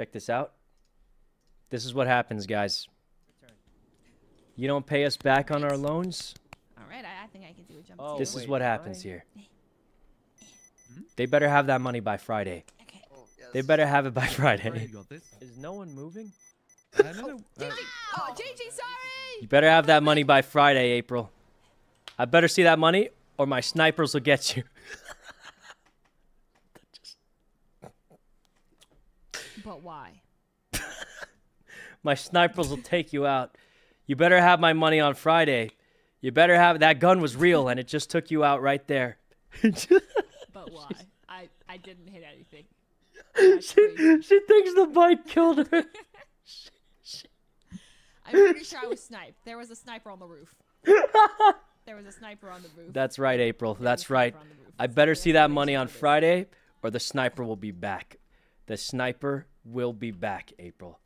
Check this out. This is what happens, guys. You don't pay us back on our loans. All right, I think I can do a jump. Oh, this is what happens here. They better have that money by Friday. Okay. Oh, yes. They better have it by Friday. You got this? Is no one moving? JJ, sorry! You better have that money by Friday, April. I better see that money, or my snipers will get you. But why? My snipers will take you out. You better have my money on Friday. You better have... That gun was real, and it just took you out right there. But why? I didn't hit anything. She thinks the bike killed her. I'm pretty sure I was sniped. There was a sniper on the roof. There was a sniper on the roof. That's right, April. That's right. I better see that money on Friday, or the sniper will be back. The sniper will be back, April.